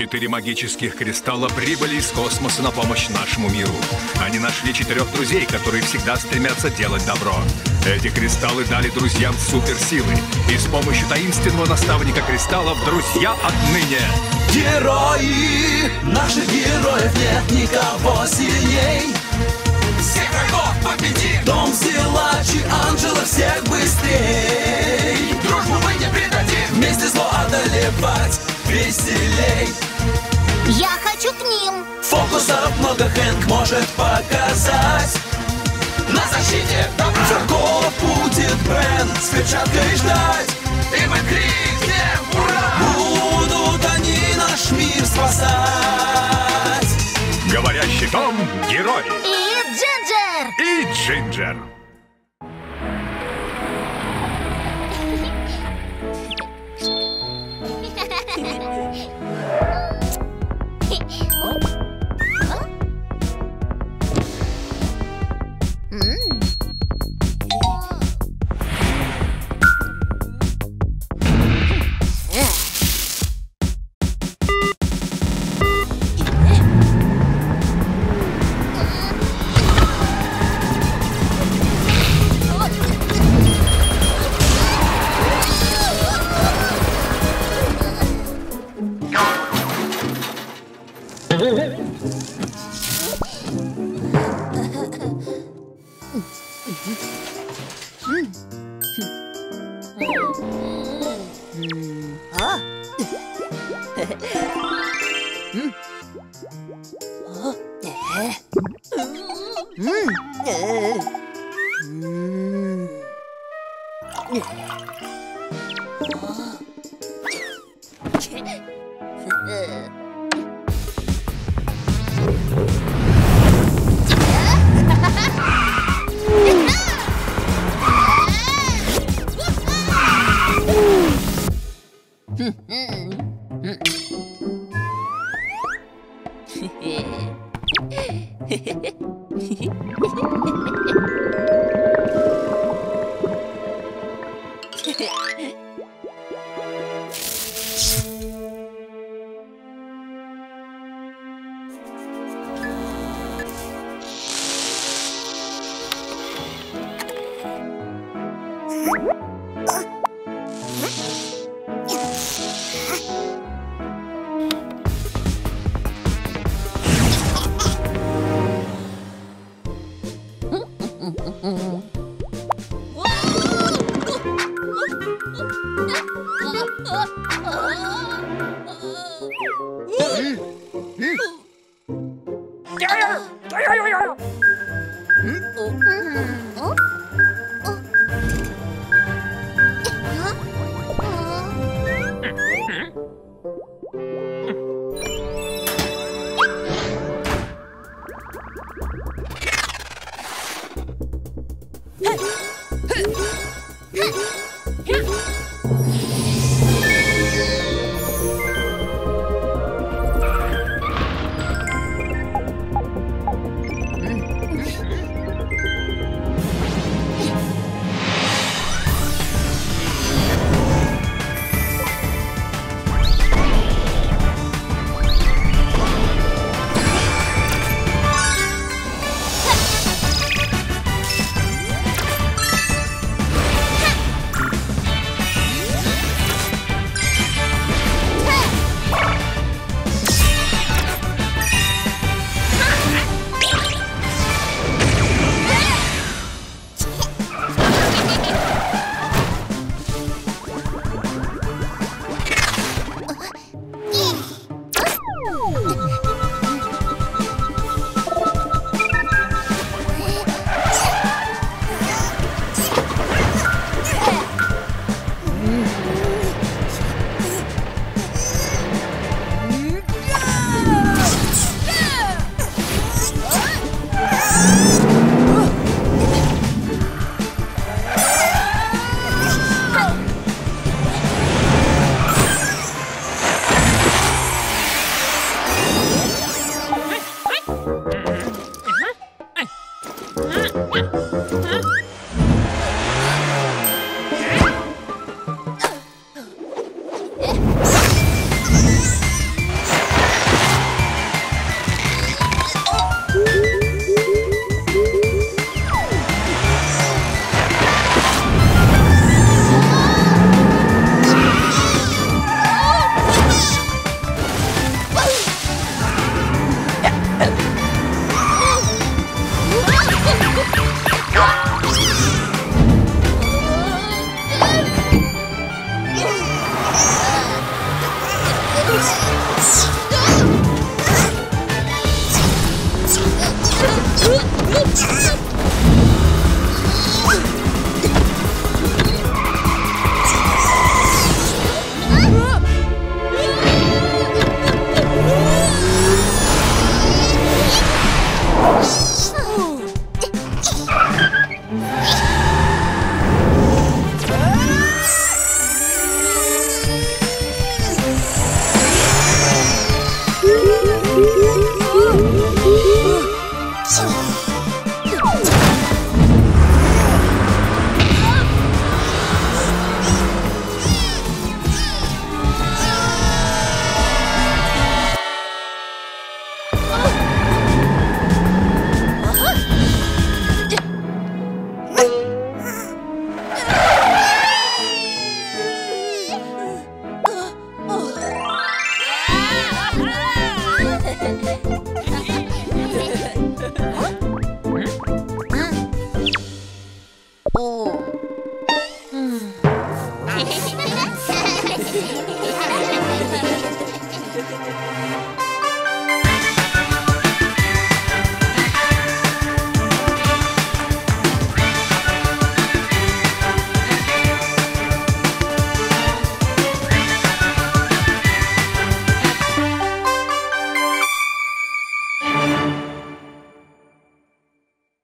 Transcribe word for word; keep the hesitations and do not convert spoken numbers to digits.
Четыре магических кристалла прибыли из космоса на помощь нашему миру. Они нашли четырех друзей, которые всегда стремятся делать добро. Эти кристаллы дали друзьям суперсилы. И с помощью таинственного наставника кристаллов друзья отныне герои! Наших героев нет никого сильней. Всех врагов победим! Дом взяла Чианжела, всех быстрей! Дружбу мы не предадим! Вместе зло одолевать веселей! Я хочу к ним! Фокусов много Хэнк может показать! На защите добра! Врагов будет Брэн с перчаткой ждать! И мы крикнем ура! Будут они наш мир спасать! Говорящий Том — герой! И Джинджер.